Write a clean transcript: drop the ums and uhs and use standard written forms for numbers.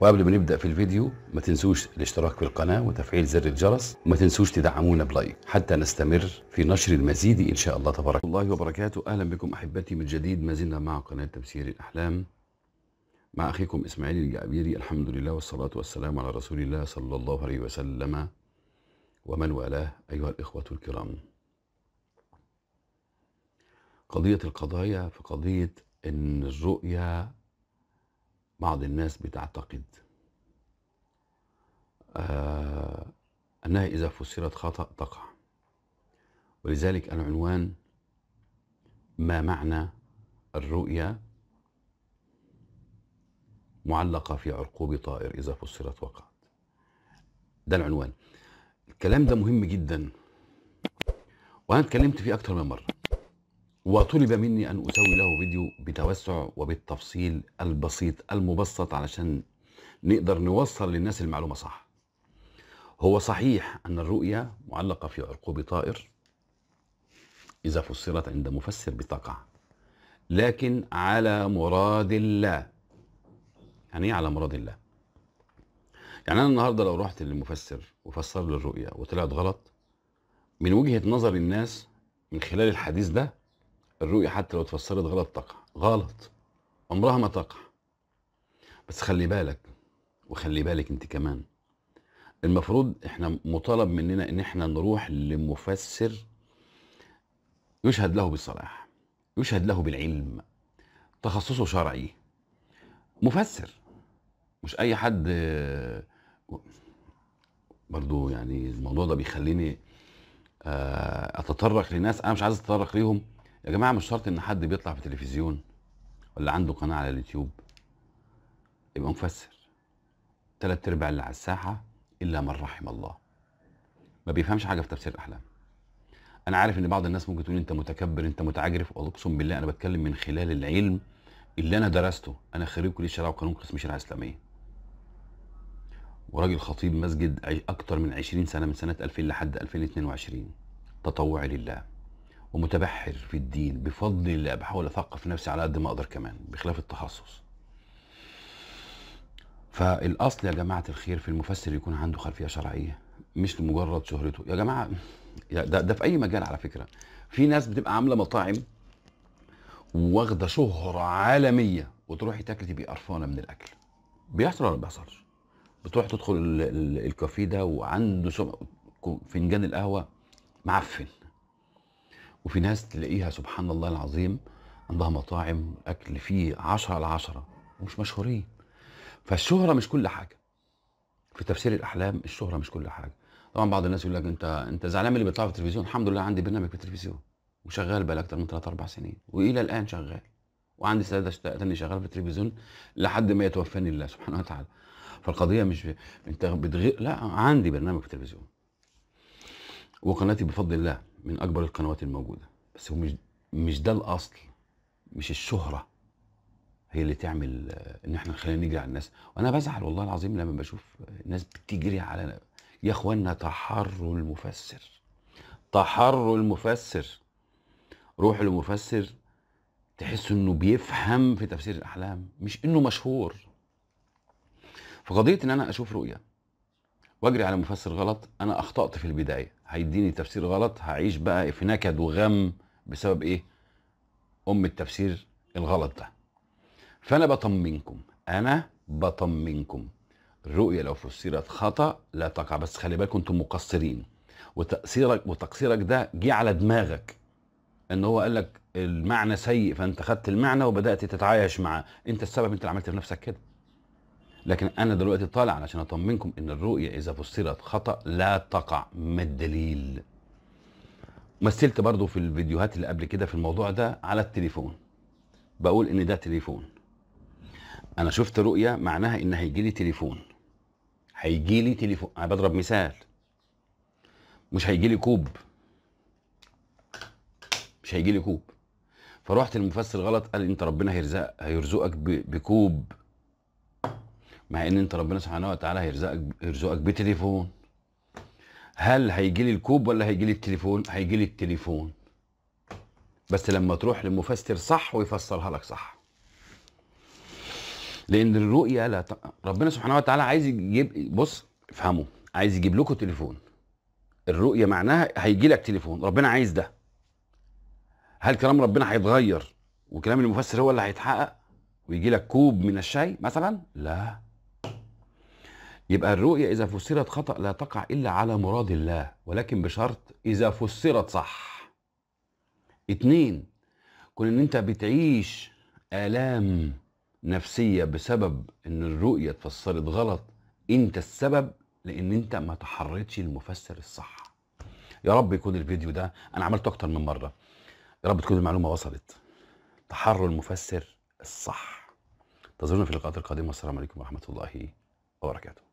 وقبل ما نبدأ في الفيديو ما تنسوش الاشتراك في القناة وتفعيل زر الجرس، وما تنسوش تدعمونا بلايك حتى نستمر في نشر المزيد إن شاء الله تبارك الله وبركاته. أهلا بكم أحبتي من جديد، ما زلنا مع قناة تفسير الأحلام مع أخيكم إسماعيل الجعبيري. الحمد لله والصلاة والسلام على رسول الله صلى الله عليه وسلم ومن والاه. أيها الإخوة الكرام، قضية القضايا في قضية إن الرؤيا بعض الناس بتعتقد أنها إذا فسرت خطأ تقع، ولذلك العنوان ما معنى الرؤيا معلقة في عرقوب طائر إذا فسرت وقعت. ده العنوان. الكلام ده مهم جدا وأنا اتكلمت فيه أكتر من مرة، وطلب مني أن أسوي له فيديو بتوسع وبالتفصيل البسيط المبسط علشان نقدر نوصل للناس المعلومة صح. هو صحيح أن الرؤية معلقة في عرقوب طائر إذا فسرت عند مفسر بتقع، لكن على مراد الله. يعني إيه على مراد الله؟ يعني أنا النهاردة لو رحت للمفسر وفسر لي الرؤية وطلعت غلط من وجهة نظر الناس من خلال الحديث ده، الرؤية حتى لو اتفسرت غلط تقع غلط، عمرها ما تقع. بس خلي بالك وخلي بالك انت كمان، المفروض احنا مطالب مننا ان احنا نروح لمفسر يشهد له بالصلاح، يشهد له بالعلم، تخصصه شرعي، مفسر، مش اي حد. برضو يعني الموضوع ده بيخليني اتطرق لناس انا مش عايز اتطرق ليهم. يا جماعة مش شرط ان حد بيطلع في تلفزيون ولا عنده قناة على اليوتيوب يبقى مفسر. 3/4 اللي على الساحة الا من رحم الله ما بيفهمش حاجة في تفسير الاحلام. انا عارف ان بعض الناس ممكن تقول انت متكبر انت متعجرف، واقسم بالله انا بتكلم من خلال العلم اللي انا درسته. انا خريج كلية شرع وقانون قسم شريعة اسلامية، وراجل خطيب مسجد اكتر من 20 سنة، من سنة 2000 لحد 2022 تطوعي لله، ومتبحر في الدين بفضل الله. بحاول اثقف نفسي على قد ما اقدر كمان بخلاف التخصص. فالاصل يا جماعه الخير في المفسر يكون عنده خلفيه شرعيه، مش لمجرد شهرته. يا جماعه ده في اي مجال على فكره، في ناس بتبقى عامله مطاعم واخده شهره عالميه وتروحي تاكلي تبقي قرفانه من الاكل. بيحصل ولا ما بيحصلش؟ بتروح تدخل الكافيه ده وعنده فنجان القهوه معفن، وفي ناس تلاقيها سبحان الله العظيم عندها مطاعم اكل فيه 10/10 ومش مشهورين. فالشهره مش كل حاجه في تفسير الاحلام، الشهره مش كل حاجه. طبعا بعض الناس يقول لك انت زعلان اللي بيطلع في التلفزيون. الحمد لله عندي برنامج في التلفزيون وشغال بقى اكتر من 3 4 سنين والى الان شغال، وعندي سادة تاني شغال في التلفزيون لحد ما يتوفاني الله سبحانه وتعالى. فالقضيه مش انت بتغير، لا، عندي برنامج في التلفزيون وقناتي بفضل الله من اكبر القنوات الموجوده. بس هو مش ده الاصل، مش الشهره هي اللي تعمل ان احنا خلينا نجري على الناس. وانا بزعل والله العظيم لما بشوف الناس بتجري على يا اخوانا. تحروا المفسر، تحروا المفسر، روحوا لمفسر تحس انه بيفهم في تفسير الاحلام مش انه مشهور. فقضيه ان انا اشوف رؤيه واجري على مفسر غلط، انا اخطأت في البدايه، هيديني تفسير غلط، هعيش بقى في نكد وغم بسبب ايه؟ التفسير الغلط ده. فانا بطمنكم، الرؤيه لو فسرت خطأ لا تقع. بس خلي بالكم انتم مقصرين، وتقصيرك ده جه على دماغك ان هو قال لك المعنى سيء فانت خدت المعنى وبدات تتعايش معاه، انت السبب، انت اللي عملت لنفسك كده. لكن انا دلوقتي طالع علشان اطمنكم ان الرؤيه اذا فسرت خطا لا تقع. ما الدليل؟ مثلت برضو في الفيديوهات اللي قبل كده في الموضوع ده على التليفون، بقول ان ده تليفون. انا شفت رؤيه معناها ان هيجي لي تليفون، انا بضرب مثال، مش هيجي لي كوب، فروحت المفسر غلط قال انت ربنا هيرزقك بكوب، مع ان انت ربنا سبحانه وتعالى هيرزقك بتليفون. هل هيجي لي الكوب ولا هيجي لي التليفون؟ هيجي لي التليفون. بس لما تروح لمفسر صح ويفسرها لك صح. لان الرؤيه لا ربنا سبحانه وتعالى عايز يجيب، بص افهموا، عايز يجيب لكم تليفون. الرؤيه معناها هيجي لك تليفون، ربنا عايز ده. هل كلام ربنا هيتغير وكلام المفسر هو اللي هيتحقق ويجي لك كوب من الشاي مثلا؟ لا. يبقى الرؤيه اذا فسرت خطأ لا تقع الا على مراد الله، ولكن بشرط اذا فسرت صح. 2، كون ان انت بتعيش آلام نفسية بسبب ان الرؤية اتفسرت غلط، انت السبب، لان انت ما تحرتش المفسر الصح. يا رب يكون الفيديو ده انا عملته اكتر من مرة، يا رب تكون المعلومة وصلت. تحرر المفسر الصح. انتظرونا في اللقاءات القادمة، والسلام عليكم ورحمة الله وبركاته.